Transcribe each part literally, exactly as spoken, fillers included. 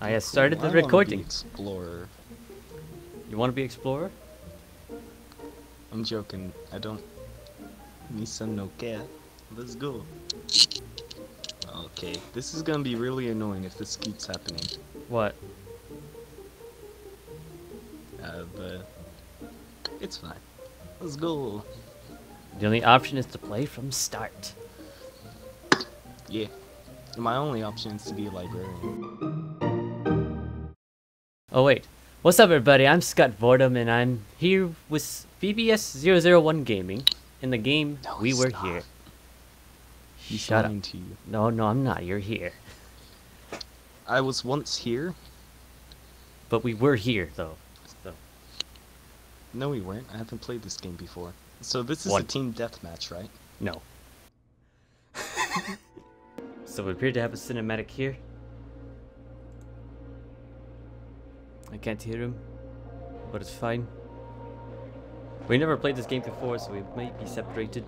I have started cool. the I recording. Want to be explorer. You want to be explorer? I'm joking. I don't. Me some no care. Let's go. Okay, this is gonna be really annoying if this keeps happening. What? Uh, but it's fine. Let's go. The only option is to play from start. Yeah. My only option is to be a librarian. Oh wait. What's up everybody, I'm Scott Vordem and I'm here with B B S zero zero one gaming in the game no, We Were not. Here. He's Shut up. To you. No, no, I'm not. You're here. I was once here. But we were here, though. So. No, we weren't. I haven't played this game before. So this is One. a team deathmatch, right? No. So we appear to have a cinematic here. I can't hear him, but it's fine. We never played this game before, so we might be separated.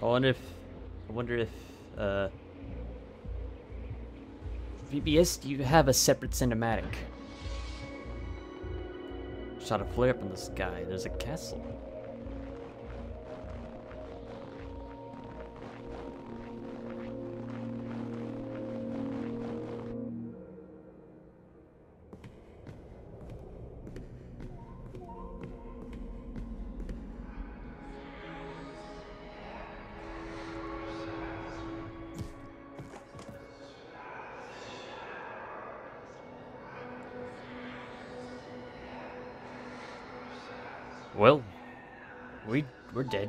I wonder if, I wonder if, uh, V B S, do you have a separate cinematic? Shot a flare up in the sky. There's a castle. Well, we we're dead.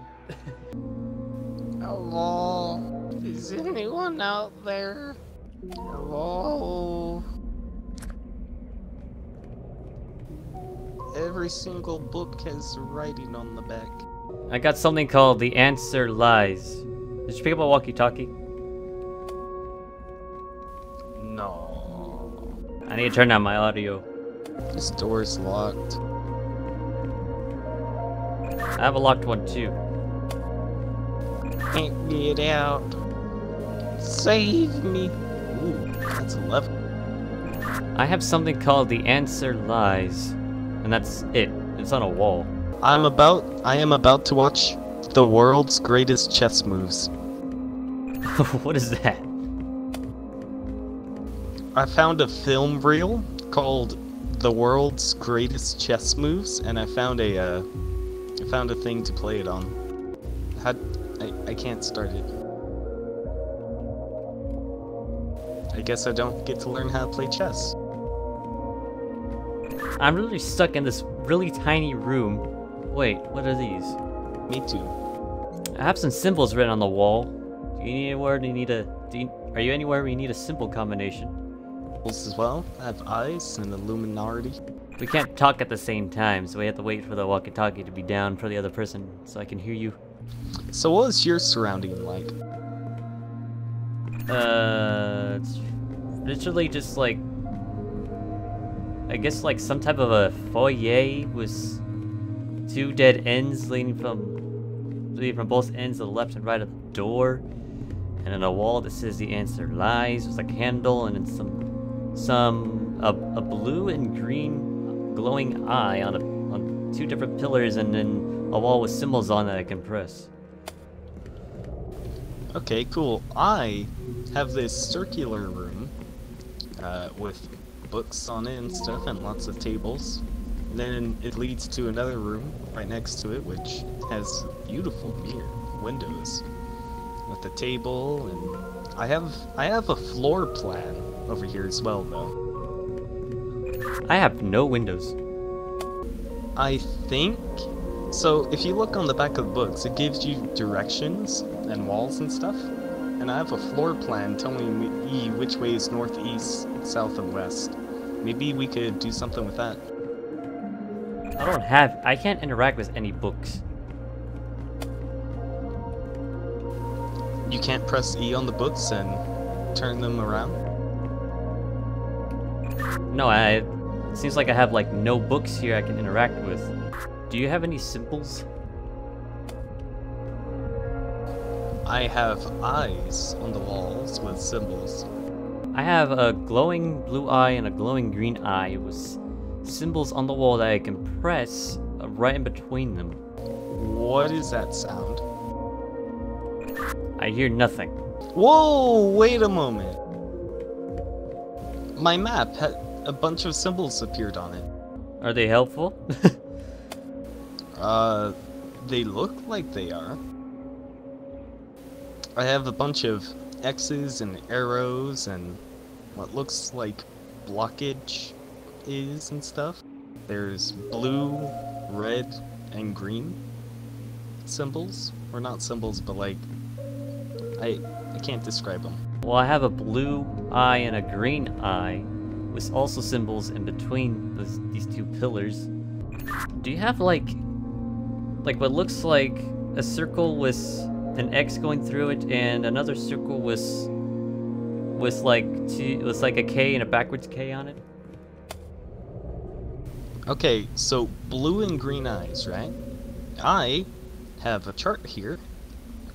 Hello, is anyone out there? Hello. Every single book has writing on the back. I got something called The Answer Lies. Did you pick up a walkie-talkie? No. I need to turn down my audio. This door's locked. I have a locked one too. Can't get out. Save me. Ooh, that's a level. I have something called The Answer Lies. And that's it. It's on a wall. I'm about I am about to watch the world's greatest chess moves. What is that? I found a film reel called The World's Greatest Chess Moves, and I found a uh I found a thing to play it on. How I, I can't start it. I guess I don't get to learn how to play chess. I'm really stuck in this really tiny room. Wait, what are these? Me too. I have some symbols written on the wall. Do you need anywhere? Do you need a? Do you, are you anywhere where you need a symbol combination? As well, I have eyes and illuminati. We can't talk at the same time, so we have to wait for the walkie-talkie to be down for the other person, so I can hear you. So what is your surrounding like? Uh, it's literally just like, I guess like some type of a foyer with two dead ends leading from, leading from both ends, the left and right of the door, and then a wall that says The Answer Lies. There's a candle and then some, some, a, a blue and green glowing eye on a, on two different pillars, and then a wall with symbols on that I can press. Okay, cool. I have this circular room uh, with books on it and stuff, and lots of tables. And then it leads to another room right next to it, which has beautiful mirror windows with a table, and I have I have a floor plan over here as well, though. I have no windows. I think... So, if you look on the back of the books, it gives you directions and walls and stuff. And I have a floor plan telling me which way is north, east, south, and west. Maybe we could do something with that. I don't have... I can't interact with any books. You can't press E on the books and turn them around? No, I... It seems like I have like no books here I can interact with. Do you have any symbols? I have eyes on the walls with symbols. I have a glowing blue eye and a glowing green eye with symbols on the wall that I can press right in between them. What is that sound? I hear nothing. Whoa, wait a moment. My map had a bunch of symbols appeared on it. Are they helpful? uh, they look like they are. I have a bunch of X's and arrows and what looks like blockage is and stuff. There's blue, red, and green symbols. Or not symbols, but like, I, I can't describe them. Well, I have a blue eye and a green eye, with also symbols in between those, these two pillars. Do you have like, like what looks like a circle with an X going through it, and another circle with, with like two, with like a K and a backwards K on it? Okay, so blue and green eyes, right? I have a chart here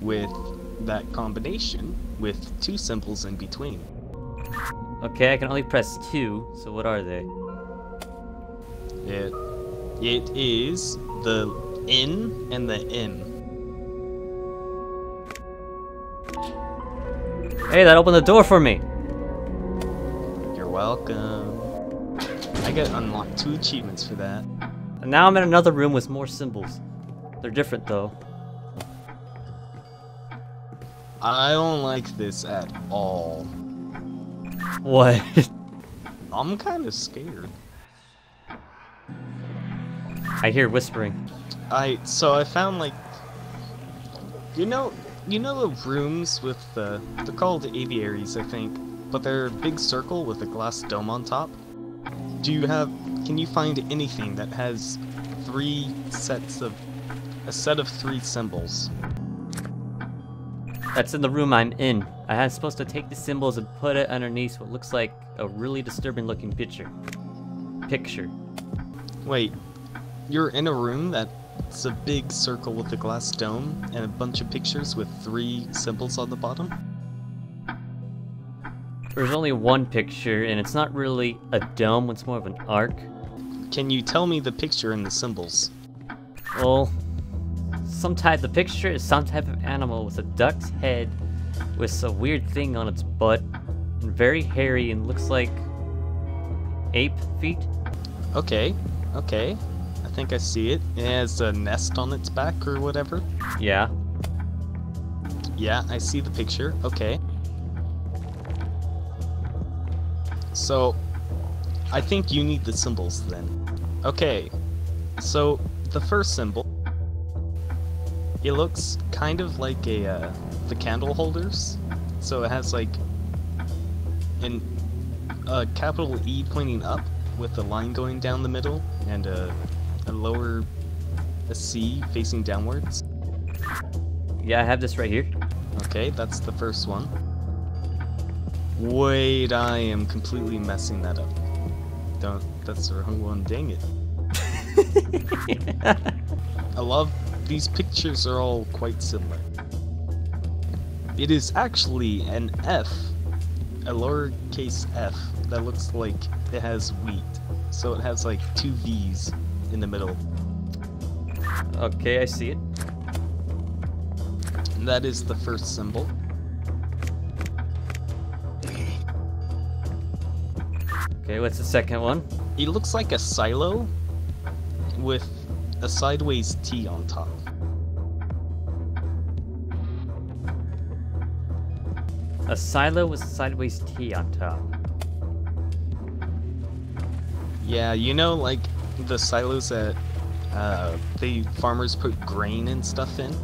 with that combination with two symbols in between. Okay, I can only press two, so what are they? It, it is the N and the M. Hey, that opened the door for me! You're welcome. I get unlocked two achievements for that. And now I'm in another room with more symbols. They're different though. I don't like this at all. What? I'm kind of scared. I hear whispering. I so I found like you know you know the rooms with the they're called aviaries I think, but they're a big circle with a glass dome on top. Do you have can you find anything that has three sets of a set of three symbols? That's in the room I'm in. I was supposed to take the symbols and put it underneath what looks like a really disturbing looking picture. Picture. Wait, you're in a room that's a big circle with a glass dome and a bunch of pictures with three symbols on the bottom? There's only one picture and it's not really a dome, it's more of an arc. Can you tell me the picture and the symbols? Well, some type the picture is some type of animal with a duck's head with a weird thing on its butt and very hairy and looks like ape feet. Okay, okay. I think I see it. It has a nest on its back or whatever. Yeah. Yeah, I see the picture. Okay. So, I think you need the symbols then. Okay, so the first symbol, it looks kind of like a uh, the candle holders, so it has like an, a capital E pointing up with a line going down the middle and a, a lower a C facing downwards. Yeah, I have this right here. Okay, that's the first one. Wait, I am completely messing that up. Don't, that's the wrong one, dang it. I love these pictures are all quite similar. It is actually an F, a lowercase f that looks like it has wheat, so it has like two V's in the middle. Okay, I see it. And that is the first symbol. Okay, what's the second one? It looks like a silo with a sideways T on top. A silo with a sideways T on top. Yeah, you know, like the silos that uh, the farmers put grain and stuff in?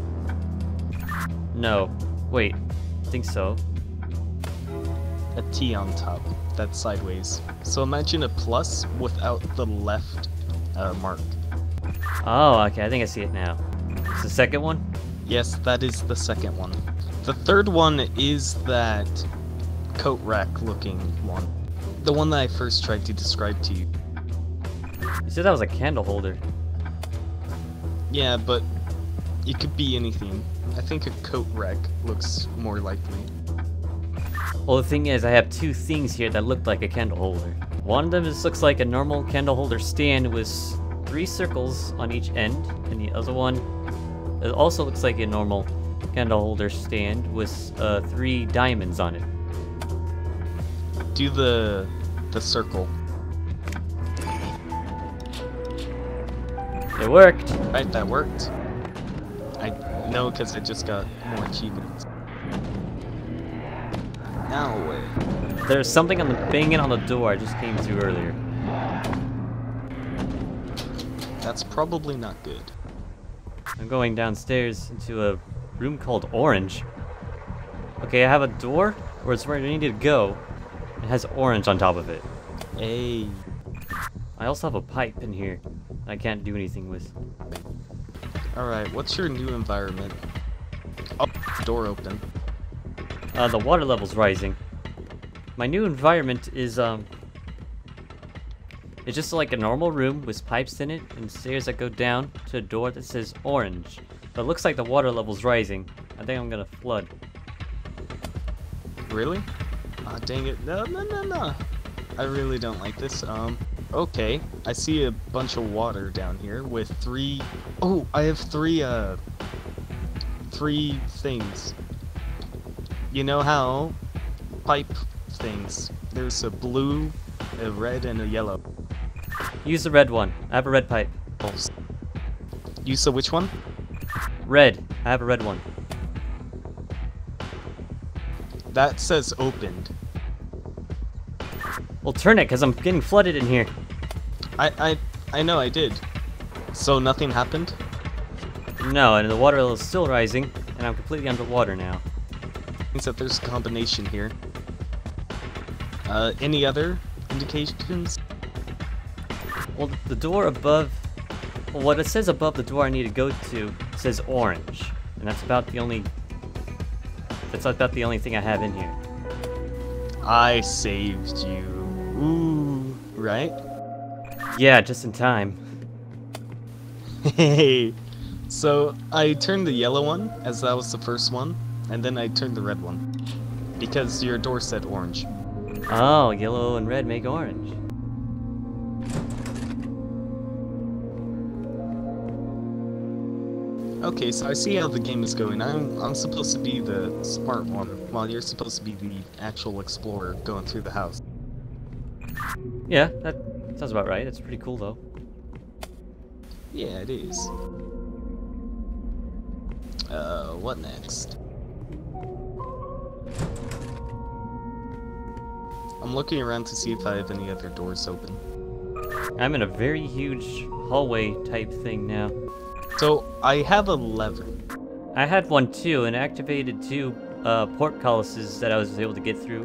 No, wait, I think so. A T on top, that's sideways. So imagine a plus without the left uh, mark. Oh, okay, I think I see it now. It's the second one? Yes, that is the second one. The third one is that coat rack looking one. The one that I first tried to describe to you. You said that was a candle holder. Yeah, but it could be anything. I think a coat rack looks more likely. Well, the thing is, I have two things here that look like a candle holder. One of them just looks like a normal candle holder stand with three circles on each end, and the other one it also looks like a normal candle holder stand with uh, three diamonds on it. Do the the circle. It worked. Right, that worked. I know because I just got more achievements. Now wait. There's something on the banging on the door I just came through earlier. That's probably not good. I'm going downstairs into a room called Orange. Okay, I have a door where it's where I need to go. It has orange on top of it. Hey. I also have a pipe in here I can't do anything with. Alright, what's your new environment? Oh, door open. Uh, the water level's rising. My new environment is, um... it's just like a normal room with pipes in it and stairs that go down to a door that says orange. But it looks like the water level's rising. I think I'm gonna flood. Really? Ah, dang it. No, no, no, no. I really don't like this. Um, okay. I see a bunch of water down here with three... Oh, I have three, uh... three things. You know how pipe things. There's a blue, a red, and a yellow. Use the red one. I have a red pipe. Oh. Use the which one? Red. I have a red one. That says opened. Well, turn it, because I'm getting flooded in here. I, I, I know I did. So nothing happened? No, and the water level is still rising, and I'm completely underwater now. Means that there's a combination here. Uh, any other indications? Well, the door above... Well, what it says above the door I need to go to says orange. And that's about the only... That's about the only thing I have in here. I saved you. Ooh, right? Yeah, just in time. Hey! So, I turned the yellow one, as that was the first one, and then I turned the red one. Because your door said orange. Oh, yellow and red make orange. Okay, so I see how the game is going. I'm I'm supposed to be the smart one, while you're supposed to be the actual explorer going through the house. Yeah, that sounds about right. That's pretty cool, though. Yeah, it is. Uh, what next? I'm looking around to see if I have any other doors open. I'm in a very huge hallway type thing now. So, I have a lever. I had one too, and activated two uh, portcullises that I was able to get through.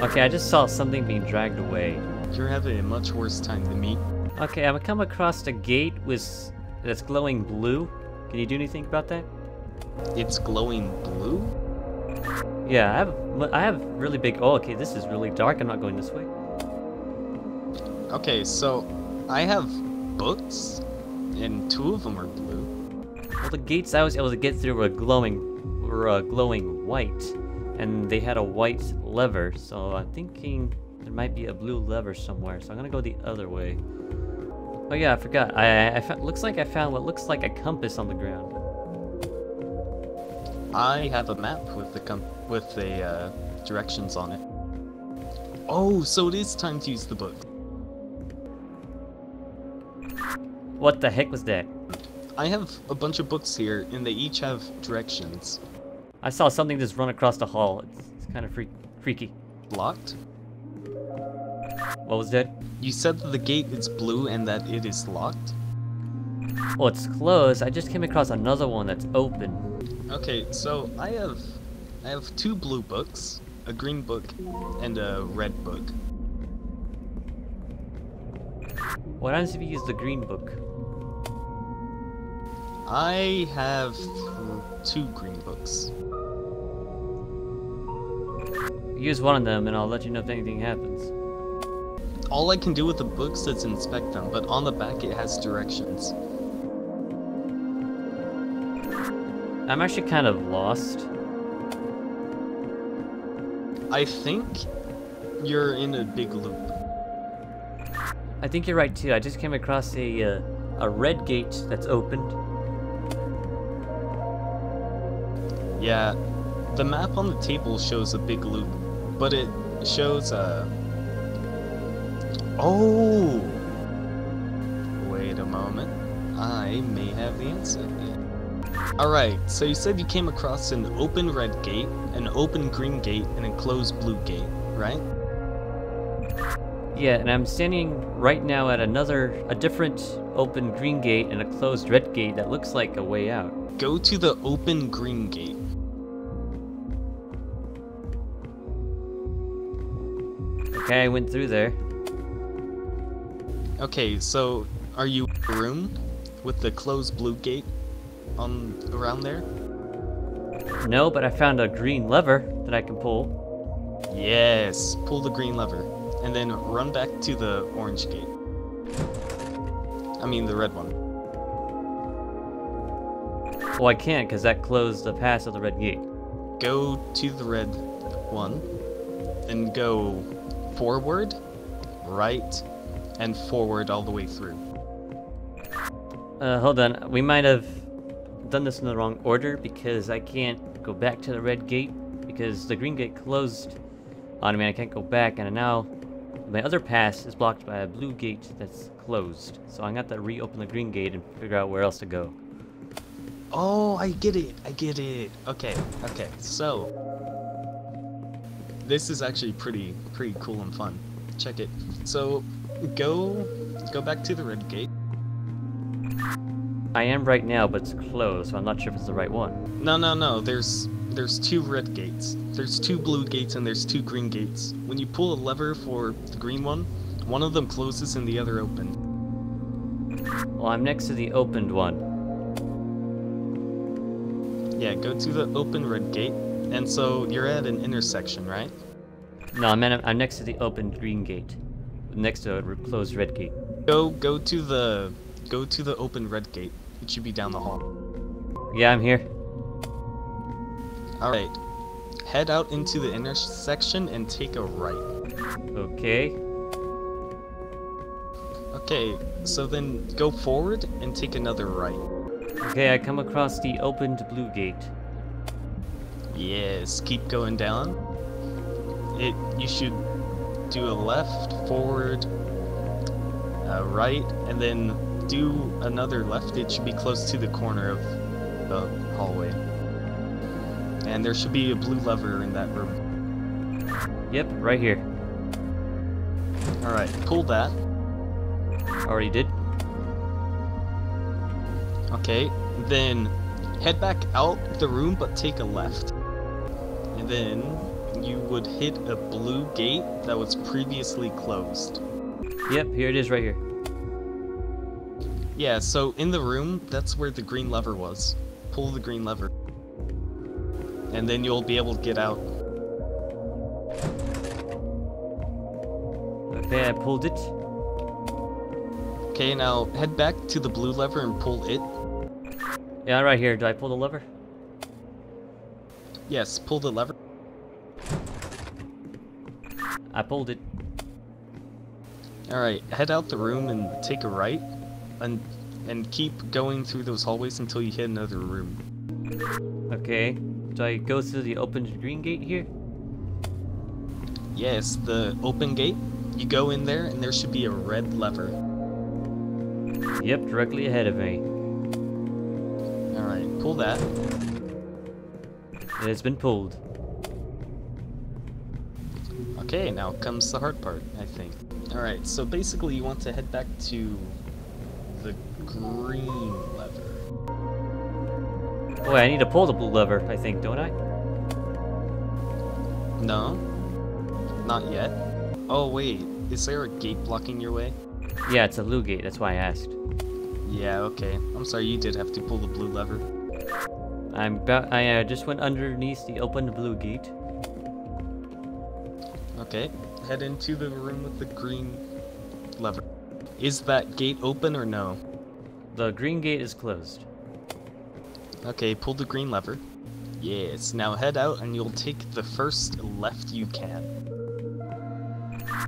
Okay, I just saw something being dragged away. You're having a much worse time than me. Okay, I've come across a gate with that's glowing blue. Can you do anything about that? It's glowing blue? Yeah, I have, I have really big... Oh, okay, this is really dark. I'm not going this way. Okay, so... I have books, and two of them are blue. Well, the gates I was able to get through were glowing, were uh, glowing white, and they had a white lever. So I'm thinking there might be a blue lever somewhere. So I'm gonna go the other way. Oh yeah, I forgot. I, I found, looks like I found what looks like a compass on the ground. I have a map with the com with the uh, directions on it. Oh, so it is time to use the book. What the heck was that? I have a bunch of books here, and they each have directions. I saw something just run across the hall. It's, it's kind of freak freaky. Locked? What was that? You said that the gate is blue and that it is locked? Well, it's closed. I just came across another one that's open. Okay, so I have, I have two blue books, a green book, and a red book. What happens if you use the green book? I have two green books. Use one of them and I'll let you know if anything happens. All I can do with the books is inspect them, but on the back it has directions. I'm actually kind of lost. I think you're in a big loop. I think you're right too. I just came across a uh, a red gate that's opened. Yeah, the map on the table shows a big loop, but it shows a... Uh... Oh! Wait a moment. I may have the answer. Alright, so you said you came across an open red gate, an open green gate, and a closed blue gate, right? Yeah, and I'm standing right now at another, a different open green gate and a closed red gate that looks like a way out. Go to the open green gate. Okay, I went through there. Okay, so are you in a room with the closed blue gate on around there? No, but I found a green lever that I can pull. Yes, pull the green lever and then run back to the orange gate. I mean the red one. Well, I can't because that closed the pass of the red gate. Go to the red one and go forward, right, and forward all the way through. Uh, hold on, we might have done this in the wrong order because I can't go back to the red gate because the green gate closed on me and I can't go back, and now my other pass is blocked by a blue gate that's closed, so I got to reopen the green gate and figure out where else to go. Oh, I get it, I get it. Okay, okay, so this is actually pretty pretty cool and fun. Check it. So go go back to the red gate. I am right now, but it's closed, so I'm not sure if it's the right one. No, no, no, there's there's two red gates. There's two blue gates and there's two green gates. When you pull a lever for the green one, one of them closes and the other opens. Well, I'm next to the opened one. Yeah, go to the open red gate. And so you're at an intersection, right? No, I'm, at, I'm next to the opened green gate. Next to a closed red gate. Go, go to the, go to the open red gate. It should be down the hall. Yeah, I'm here. Alright. Head out into the intersection and take a right. Okay. Okay, so then go forward and take another right. Okay, I come across the opened blue gate. Yes, keep going down. It, you should do a left, forward, a right, and then do another left. It should be close to the corner of the hallway. And there should be a blue lever in that room. Yep, right here. Alright, pull that. Already did. Okay, then head back out the room but take a left. And then you would hit a blue gate that was previously closed. Yep, here it is right here. Yeah, so in the room, that's where the green lever was. Pull the green lever. And then you'll be able to get out. Okay, I pulled it. Okay, now head back to the blue lever and pull it. Yeah, right here. Do I pull the lever? Yes, pull the lever. I pulled it. Alright, head out the room and take a right. And, and keep going through those hallways until you hit another room. Okay, do I go through the open green gate here? Yes, the open gate. You go in there and there should be a red lever. Yep, directly ahead of me. Alright, pull that. It has been pulled. Okay, now comes the hard part, I think. Alright, so basically you want to head back to the green lever. Boy, I need to pull the blue lever, I think, don't I? No, not yet. Oh wait, is there a gate blocking your way? Yeah, it's a blue gate, that's why I asked. Yeah, okay. I'm sorry, you did have to pull the blue lever. I'm about, I uh, just went underneath the open blue gate. Okay, head into the room with the green left lever. Is that gate open or no? The green gate is closed. Okay, pull the green lever. Yes, now head out and you'll take the first left you can.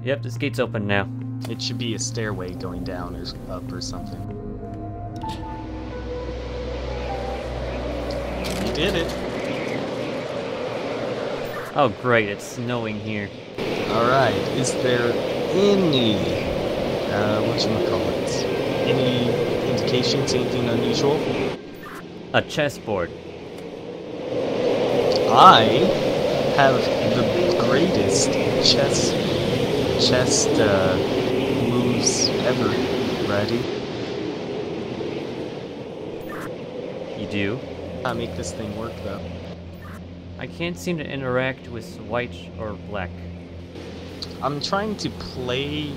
Yep, this gate's open now. It should be a stairway going down or up or something. You did it! Oh great, it's snowing here. Alright, is there any, uh, whatchamacallit, any indications, anything unusual? A chessboard. I have the greatest chess, chess, uh, moves ever. Ready? You do? I make this thing work though. I can't seem to interact with white or black. I'm trying to play...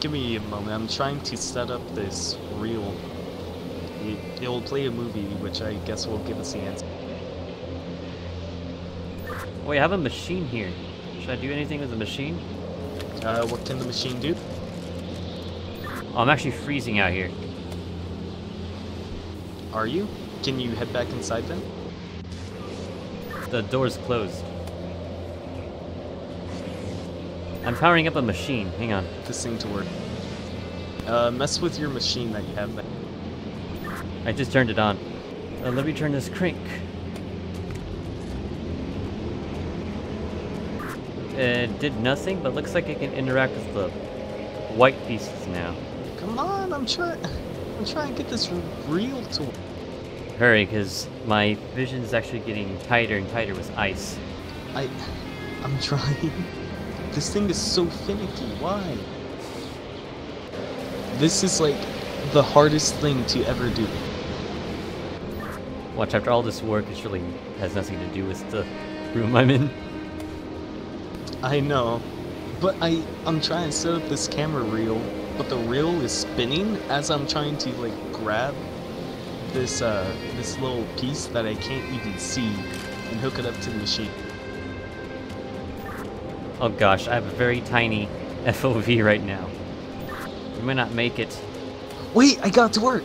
Give me a moment. I'm trying to set up this reel. It, it will play a movie, which I guess will give us the answer. Wait, I have a machine here. Should I do anything with the machine? Uh, what can the machine do? Oh, I'm actually freezing out here. Are you? Can you head back inside then? The door's closed. I'm powering up a machine. Hang on. This thing to work. Uh, mess with your machine that you have there. I just turned it on. Uh, let me turn this crank. It did nothing, but looks like it can interact with the white pieces now. Come on, I'm trying. I'm trying to get this reel to work. Hurry, because my vision is actually getting tighter and tighter with ice. I, I'm trying. This thing is so finicky, why? This is like the hardest thing to ever do. Watch, after all this work, it surely has nothing to do with the room I'm in. I know, but I, I'm trying to set up this camera reel, but the reel is spinning as I'm trying to like grab this uh, this little piece that I can't even see and hook it up to the machine. Oh gosh, I have a very tiny F O V right now. We may not make it. Wait, I got to work!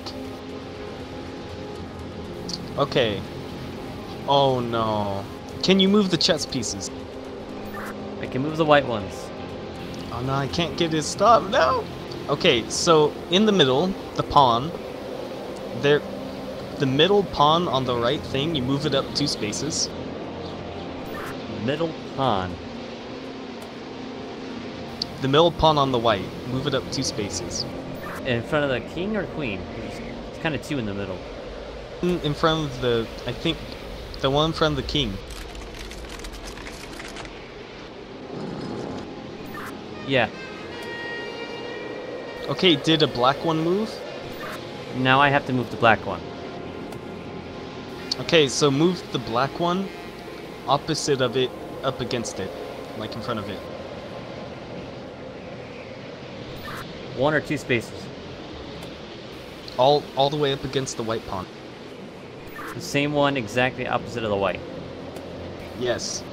Okay. Oh no. Can you move the chess pieces? I can move the white ones. Oh no, I can't get it to stop, no! Okay, so in the middle, the pawn, there, the middle pawn on the right thing, you move it up two spaces. Middle pawn. The middle pawn on the white. Move it up two spaces. In front of the king or queen? It's kind of two in the middle. In front of the... I think... The one in front of the king. Yeah. Okay, did a black one move? Now I have to move the black one. Okay, so move the black one opposite of it, up against it. Like in front of it. One or two spaces. All all the way up against the white pawn. The same one, exactly opposite of the white. Yes.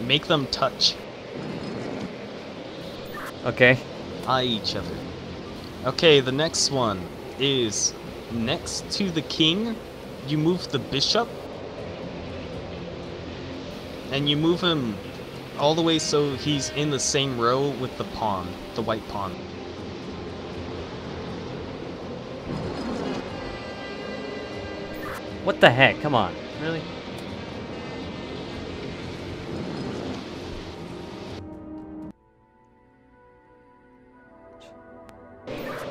Make them touch. Okay. Eye each other. Okay, the next one is next to the king. You move the bishop. And you move him all the way so he's in the same row with the pawn, the white pawn. What the heck? Come on. Really?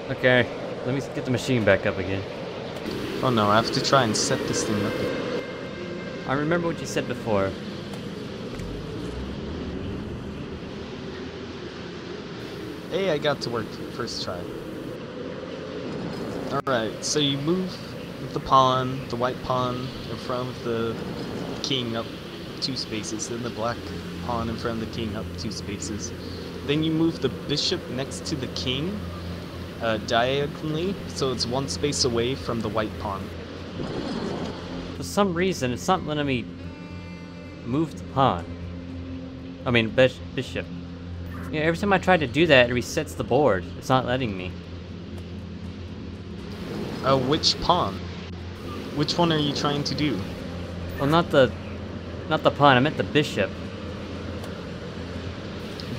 Okay, let me get the machine back up again. Oh no, I have to try and set this thing up. I remember what you said before. Hey, I got to work first try. Alright, so you move the pawn, the white pawn, in front of the king up two spaces, then the black pawn in front of the king up two spaces. Then you move the bishop next to the king uh, diagonally, so it's one space away from the white pawn. For some reason, it's not letting me move the pawn. I mean, bishop. You know, every time I try to do that, it resets the board. It's not letting me. Uh, which pawn? Which one are you trying to do? Well, not the... Not the pawn, I meant the bishop.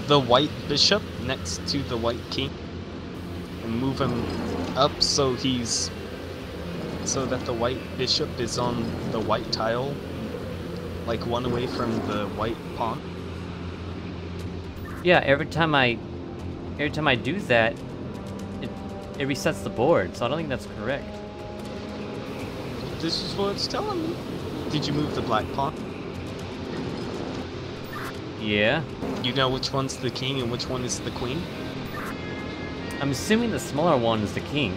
The white bishop next to the white king. And move him up so he's... So that the white bishop is on the white tile. Like one away from the white pawn. Yeah, every time I... Every time I do that, it, it resets the board, so I don't think that's correct. This is what it's telling me. Did you move the black pawn? Yeah. You know which one's the king and which one is the queen? I'm assuming the smaller one is the king.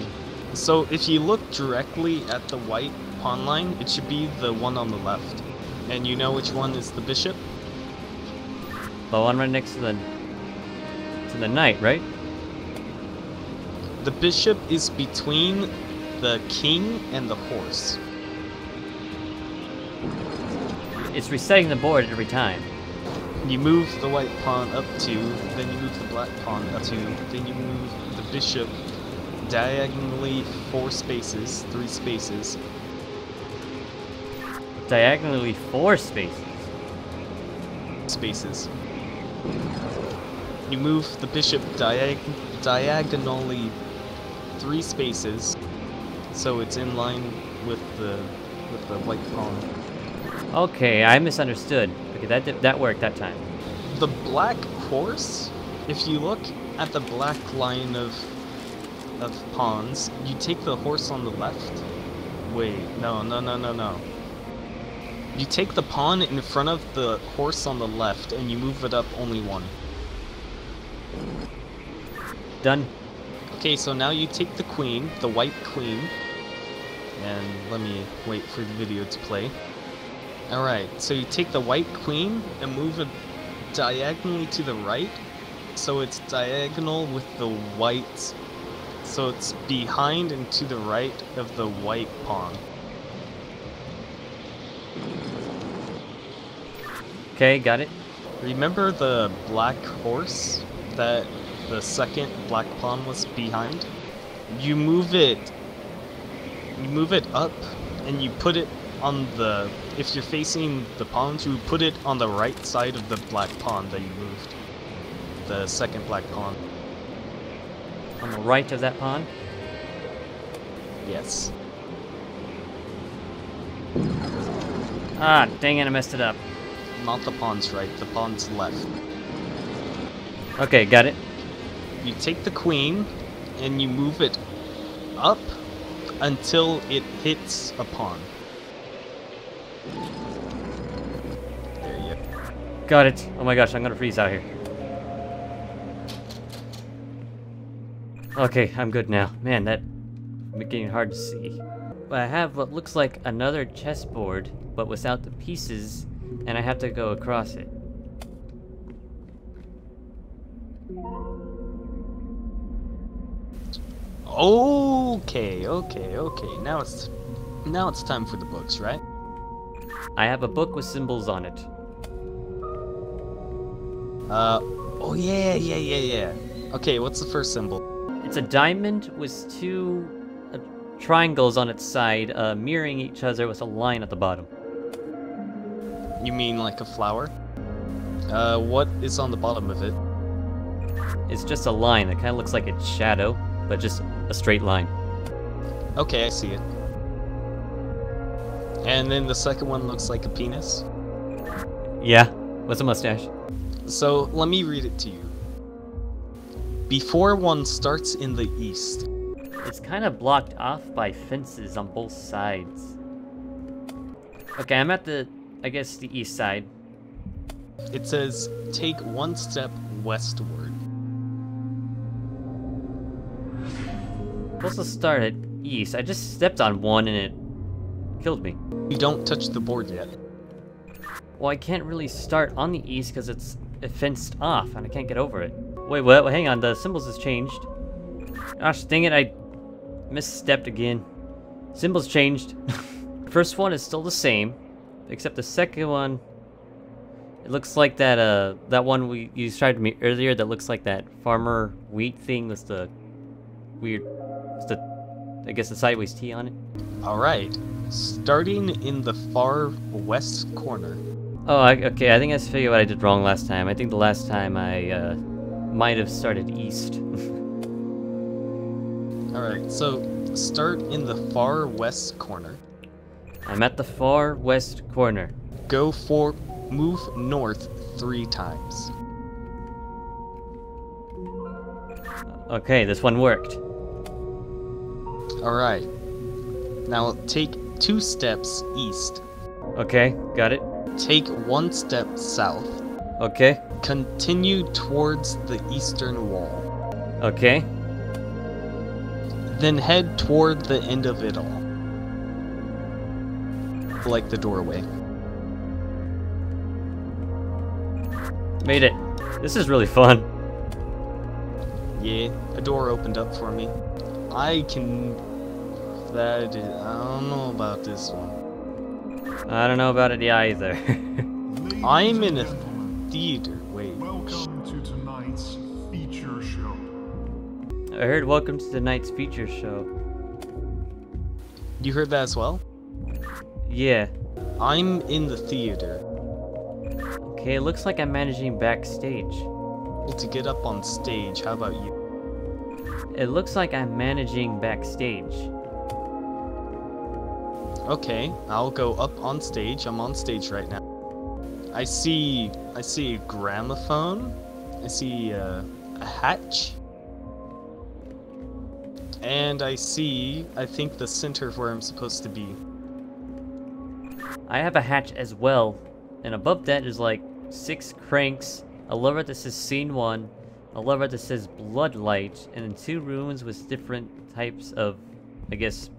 So if you look directly at the white pawn line, it should be the one on the left. And you know which one is the bishop? The one right next to the... to the knight, right? The bishop is between the king and the horse. It's resetting the board every time. You move the white pawn up two, then you move the black pawn up two, then you move the bishop diagonally four spaces, three spaces. Diagonally four spaces? Spaces. You move the bishop diag diagonally three spaces, so it's in line with the with the white pawn. Okay, I misunderstood. Okay, that did, that worked that time. The black horse. If you look at the black line of of pawns, you take the horse on the left. Wait, no, no, no, no, no. You take the pawn in front of the horse on the left, and you move it up only one. Done. Okay, so now you take the queen, the white queen, and let me wait for the video to play. Alright, so you take the white queen and move it diagonally to the right, so it's diagonal with the white, so it's behind and to the right of the white pawn. Okay, got it. Remember the black horse that the second black pawn was behind? You move it, you move it up, and you put it on the, if you're facing the pawns, you put it on the right side of the black pawn that you moved. The second black pawn. On the right of that pawn? Yes. Ah, dang it, I messed it up. Not the pawn's right, the pawn's left. Okay, got it. You take the queen, and you move it up until it hits a pawn. There you go. Got it. Oh my gosh, I'm gonna freeze out here. Okay, I'm good now. Man, that's getting hard to see. But I have what looks like another chessboard, but without the pieces, and I have to go across it. Okay, okay, okay. Now it's now it's time for the books, right? I have a book with symbols on it. Uh oh yeah, yeah, yeah, yeah. Okay, what's the first symbol? It's a diamond with two uh, triangles on its side, uh, mirroring each other with a line at the bottom. You mean like a flower? Uh, what is on the bottom of it? It's just a line that kind of looks like a shadow, but just a straight line. Okay, I see it. And then the second one looks like a penis? Yeah, with a mustache. So, let me read it to you. Before one starts in the east. It's kind of blocked off by fences on both sides. Okay, I'm at the... I guess the east side. It says, take one step westward. Let's start at east. I just stepped on one and it killed me. You don't touch the board yet. Well, I can't really start on the east because it's fenced off and I can't get over it. Wait, what? Hang on, the symbols has changed. Gosh, dang it, I misstepped again. Symbols changed. First one is still the same. Except the second one It looks like that uh that one we you described to me earlier that looks like that farmer wheat thing with the weird, with the, I guess the sideways T on it. All right, starting in the far west corner. Oh, I, okay. I think I figured what I did wrong last time. I think the last time I uh, might have started east. All right, so start in the far west corner. I'm at the far west corner. Go for. Move north three times. Okay, this one worked. Alright. Now take two steps east. Okay, got it. Take one step south. Okay. Continue towards the eastern wall. Okay. Then head toward the end of it all. Like the doorway. Made it. This is really fun. Yeah, a door opened up for me. I can... That is... I don't know about this one. I don't know about it either. I'm in a theater. Wait. Welcome to tonight's feature show. I heard welcome to tonight's feature show. You heard that as well? Yeah. I'm in the theater. Okay, it looks like I'm managing backstage. To get up on stage, how about you? It looks like I'm managing backstage. Okay, I'll go up on stage. I'm on stage right now. I see... I see a gramophone. I see uh, a hatch. And I see... I think the center of where I'm supposed to be. I have a hatch as well. And above that is like... six cranks, a lever that says scene one, a lever that says bloodlight, and then two rooms with different types of, I guess,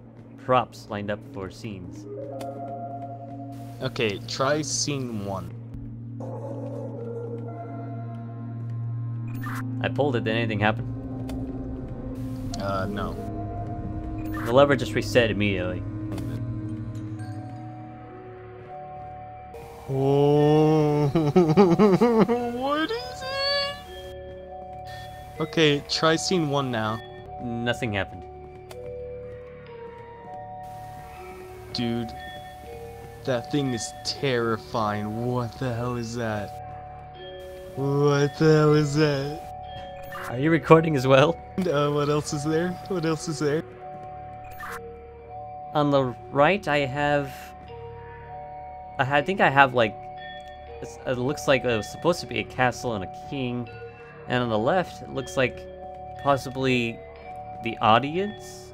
props lined up for scenes. Okay, try scene one. I pulled it, did anything happen? Uh, no. The lever just reset immediately. Oh, what is it? Okay, try scene one now. Nothing happened. Dude, that thing is terrifying. What the hell is that? What the hell is that? Are you recording as well? Uh, what else is there? What else is there? On the right, I have... I think I have like, it looks like it was supposed to be a castle and a king, and on the left it looks like possibly the audience,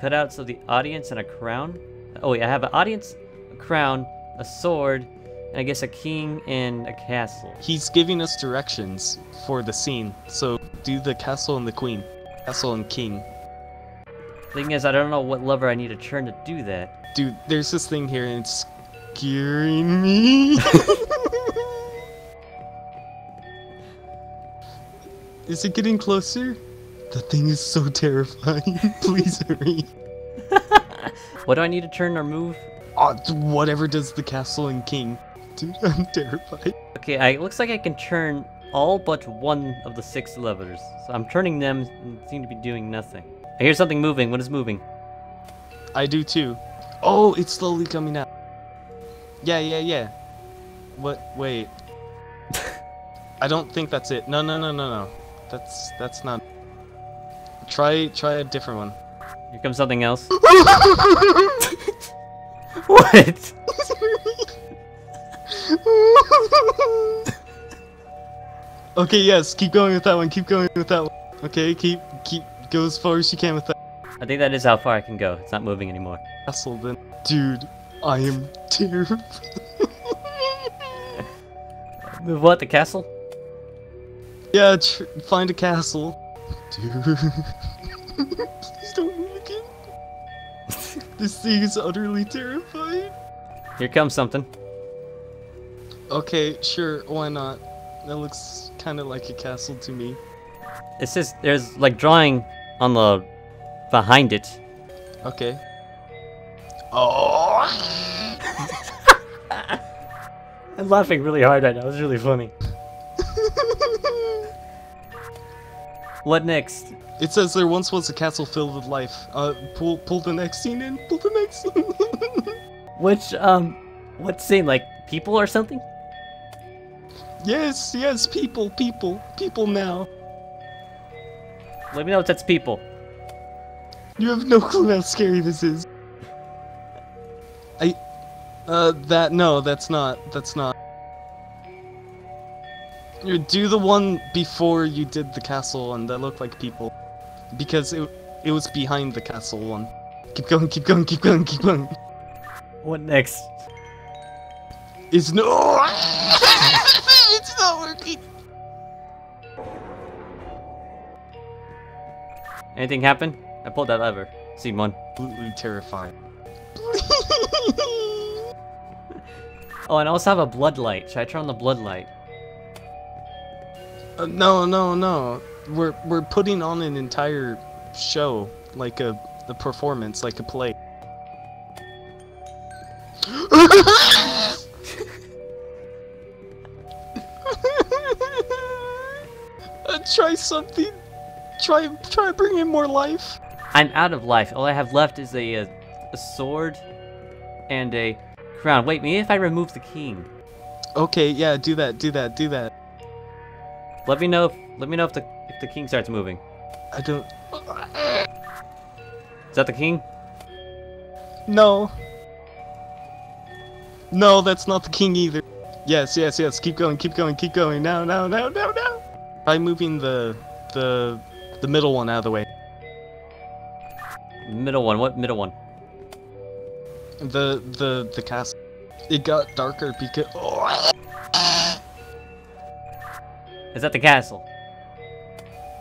cutouts of the audience and a crown. Oh wait, I have an audience, a crown, a sword, and I guess a king and a castle. He's giving us directions for the scene, so do the castle and the queen, castle and king. Thing is, I don't know what lever I need to turn to do that. Dude, there's this thing here and it's scaring me. Is it getting closer? The thing is so terrifying. Please hurry. What do I need to turn or move? Oh, whatever does the castle and king. Dude, I'm terrified. Okay, I, it looks like I can turn all but one of the six levers. So I'm turning them and seem to be doing nothing. I hear something moving. What is moving? I do too. Oh, it's slowly coming out. Yeah, yeah, yeah. What? Wait. I don't think that's it. No, no, no, no, no. That's that's not. Try try a different one. Here comes something else. What? Okay, yes. Keep going with that one. Keep going with that one. Okay, keep keep go as far as you can with that. I think that is how far I can go. It's not moving anymore. Castle, then, dude. I am terrified. Move what, the castle? Yeah, tr find a castle. Dude. Please don't move again. This thing is utterly terrifying. Here comes something. Okay, sure, why not? That looks kind of like a castle to me. It says there's like drawing on the... behind it. Okay. Oh! I'm laughing really hard right now. It's really funny. What next? It says there once was a castle filled with life. Uh, pull, pull the next scene in. Pull the next scene. Which, um, what scene? Like, people or something? Yes, yes, people, people, people now. Let me know if that's people. You have no clue how scary this is. I, uh, that, no, that's not, that's not. You do the one before you did the castle and that looked like people. Because it, it was behind the castle one. Keep going, keep going, keep going, keep going. What next? It's no- It's not working! Anything happen? I pulled that lever. Scene one. Absolutely terrifying. Oh, and I also have a bloodlight. Should I turn on the bloodlight? Uh, no, no, no. We're we're putting on an entire show, like a a performance, like a play. uh, try something. Try try bring in more life. I'm out of life. All I have left is a a, a sword and a crown. Wait, maybe if I remove the king. Okay, yeah, do that, do that, do that. Let me know. If, let me know if the if the king starts moving. I don't. Is that the king? No. No, that's not the king either. Yes, yes, yes. Keep going, keep going, keep going. Now, now, now, now, now. Try moving the the the middle one out of the way. Middle one. What middle one? The the the castle. It got darker because. Oh. Is that the castle?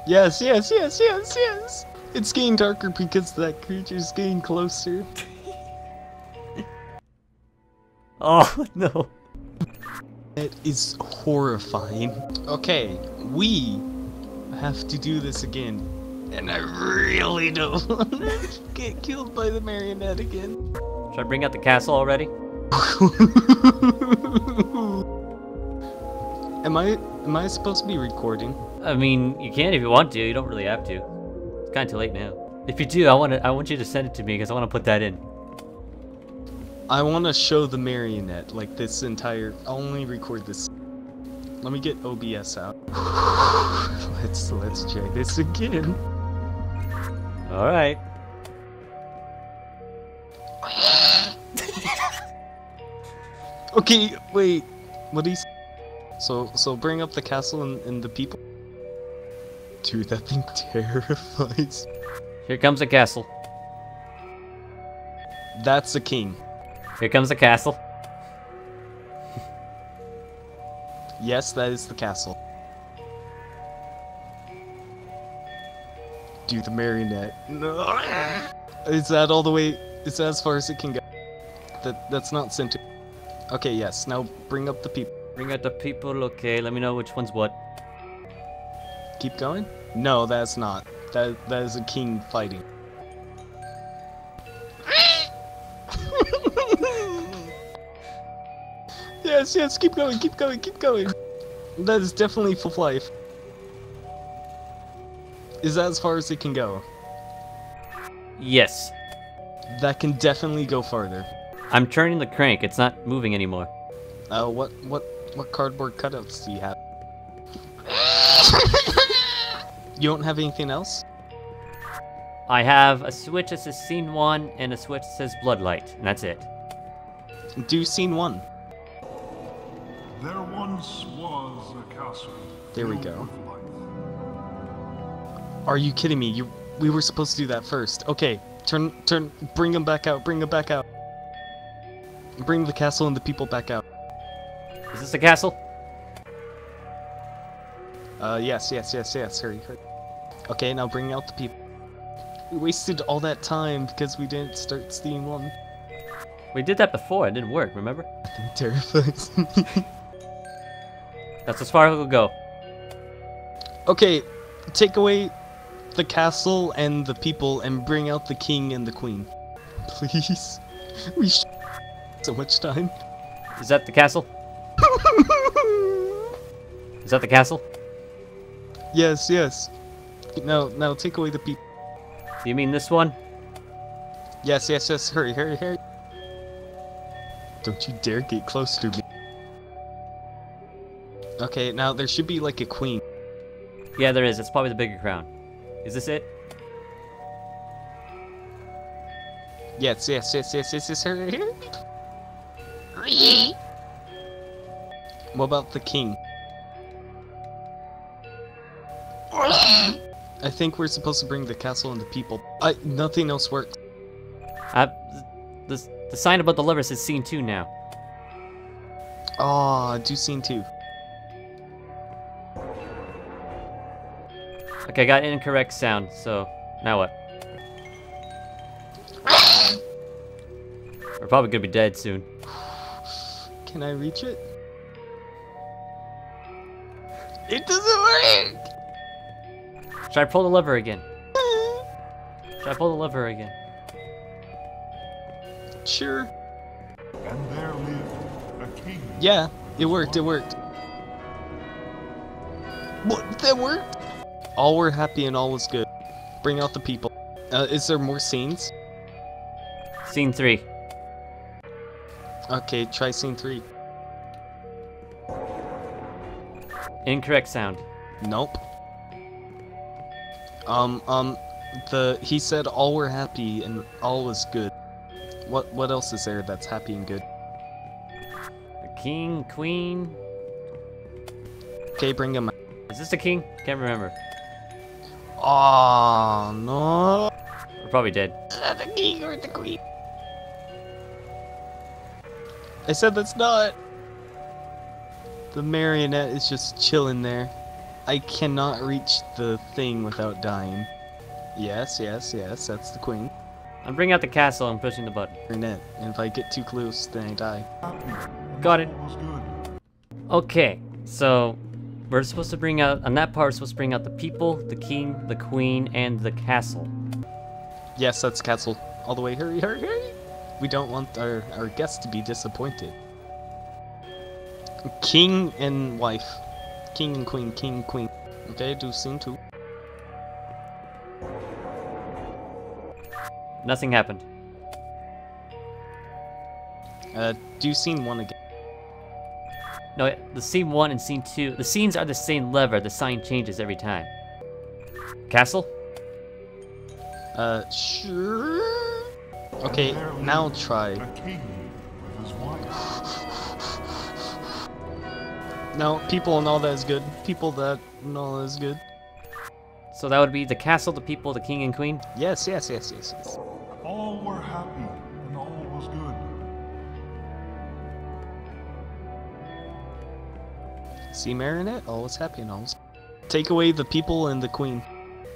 Yes, yes, yes, yes, yes! It's getting darker because that creature's getting closer. Oh, no. That is horrifying. Okay, we have to do this again. And I really don't want to get killed by the marionette again. Should I bring out the castle already? Am I am I supposed to be recording? I mean, you can if you want to. You don't really have to. It's kind of too late now. If you do, I want to. I want you to send it to me because I want to put that in. I want to show the marionette like this entire. I'll only record this. Let me get O B S out. let's let's try this again. All right. Okay, wait. What do you? So, so bring up the castle and, and the people. Dude, that thing terrifies. Here comes the castle. That's the king. Here comes the castle. Yes, that is the castle. Dude, the marionette. No. Is that all the way? Is that as far as it can go? That that's not sent to. Okay, yes. Now bring up the people. Bring out the people, okay, let me know which one's what. Keep going? No, that's not. That that is a king fighting. Yes, yes, keep going, keep going, keep going. That is definitely for life. Is that as far as it can go? Yes. That can definitely go farther. I'm turning the crank, it's not moving anymore. Uh, what, what, what cardboard cutouts do you have? You don't have anything else? I have a switch that says scene one and a switch that says bloodlight, and that's it. Do scene one. There once was a castle. There we go. Are you kidding me? You, we were supposed to do that first. Okay, turn, turn, bring them back out, bring them back out. Bring the castle and the people back out. Is this the castle? Uh, yes, yes, yes, yes, hurry, hurry. Okay, now bring out the people. We wasted all that time because we didn't start steam one. We did that before, it didn't work, remember? That terrifies me. That's as far as we'll go. Okay, take away the castle and the people and bring out the king and the queen. Please. We sh so much time. Is that the castle? Is that the castle? Yes, yes. No, no, take away the people. You mean this one? Yes, yes, yes. Hurry, hurry, hurry. Don't you dare get close to me. Okay, now there should be like a queen. Yeah, there is. It's probably the bigger crown. Is this it? Yes, yes, yes, yes, yes, yes, hurry, hurry. What about the king? I think we're supposed to bring the castle and the people. I, nothing else works. Uh, the, the sign above the lever says scene two now. Oh, do scene two. Okay, I got an incorrect sound, so now what? We're probably gonna be dead soon. Can I reach it? It doesn't work! Should I pull the lever again? Should I pull the lever again? Sure. And there lived a king. Yeah, it worked, it worked. What? That worked? All were happy and all was good. Bring out the people. Uh, is there more scenes? Scene three. Okay, try scene three. Incorrect sound. Nope. Um, um, the, he said all were happy and all was good. What, what else is there that's happy and good? The king, queen. Okay, bring him out. Is this the king? Can't remember. Oh, no. We're probably dead. Is that the king or the queen? I said that's not. The marionette is just chilling there. I cannot reach the thing without dying. Yes, yes, yes, that's the queen. I'm bringing out the castle and pushing the button. And if I get too close, then I die. Got it. Okay, so we're supposed to bring out, on that part, we're supposed to bring out the people, the king, the queen, and the castle. Yes, that's castle. All the way, hurry, hurry, hurry. We don't want our, our guests to be disappointed. King and wife. King and queen, king and queen. Okay, do scene two. Nothing happened. Uh, do scene one again. No, the scene one and scene two, the scenes are the same lever, the sign changes every time. Castle? Uh, sure? Okay, now try. No, people and all that is good. People that and all that is good. So that would be the castle, the people, the king and queen? Yes, yes, yes, yes, yes. All were happy and all was good. See, Marinette? All was happy and all was good. Take away the people and the queen.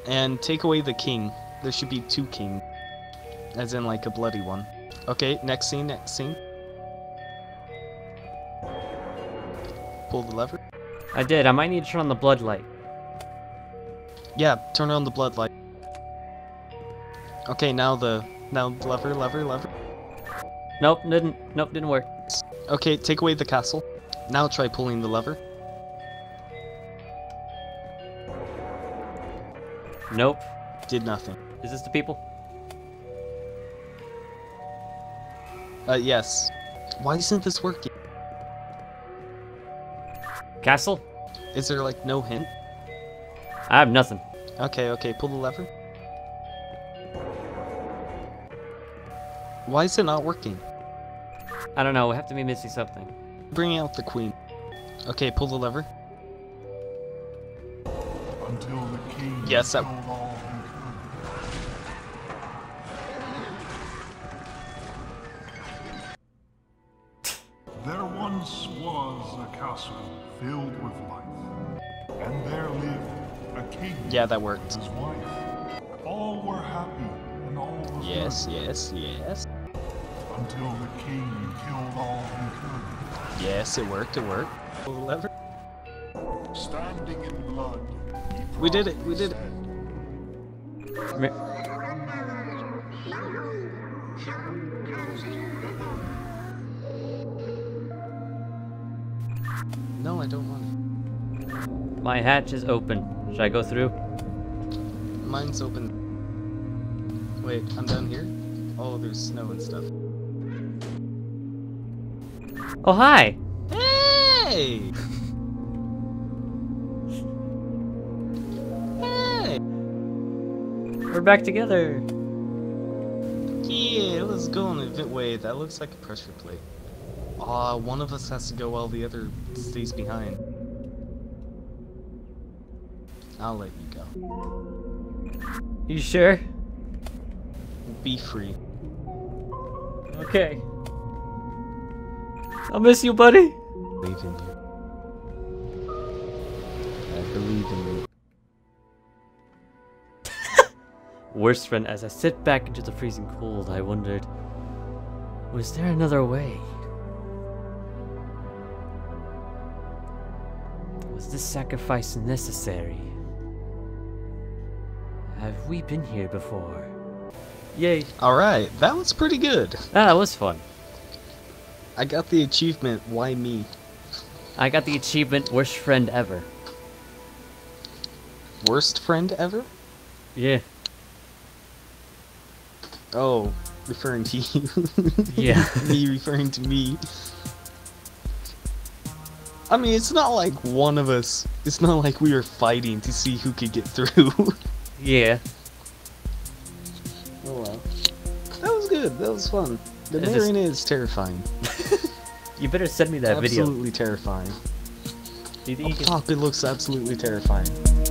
And take away the king. There should be two kings. As in, like, a bloody one. Okay, next scene, next scene. Pull the lever. I did. I might need to turn on the bloodlight. Yeah, turn on the bloodlight. Okay, now the now lever, lever, lever. Nope, didn't. Nope, didn't work. Okay, take away the castle. Now try pulling the lever. Nope. Did nothing. Is this the people? Uh, yes. Why isn't this working? Castle? Is there like no hint? I have nothing. Okay, okay, pull the lever. Why is it not working? I don't know, we have to be missing something. Bring out the queen. Okay, pull the lever. Until the king. Yes, that. There once was a castle filled with life, and there lived a king. Yeah, that worked. His wife. All were happy, and all was yes, happy. Yes, yes. Until the king killed all he could. Yes, it worked. It worked. Lever. Standing in blood. We did it. We did it. Re No, I don't want it. My hatch is open. Should I go through? Mine's open. Wait, I'm down here? Oh, there's snow and stuff. Oh, hi! Hey! Hey! We're back together! Yeah, let's go on a bit. Wait, that looks like a pressure plate. Aw, uh, one of us has to go while the other stays behind. I'll let you go. You sure? Be free. Okay. I'll miss you, buddy. I believe in you. I believe in you. Worst friend, as I sit back into the freezing cold, I wondered, was there another way? Was this sacrifice necessary? Have we been here before? Yay. Alright, that was pretty good. Ah, that was fun. I got the achievement, why me? I got the achievement, worst friend ever. Worst friend ever? Yeah. Oh, referring to you. Yeah. Me referring to me. I mean, it's not like one of us. It's not like we were fighting to see who could get through. Yeah. Oh well. That was good. That was fun. The it marina just... is terrifying. You better send me that absolutely video. Absolutely terrifying. Do you think oh, you can... Pop, it looks absolutely terrifying.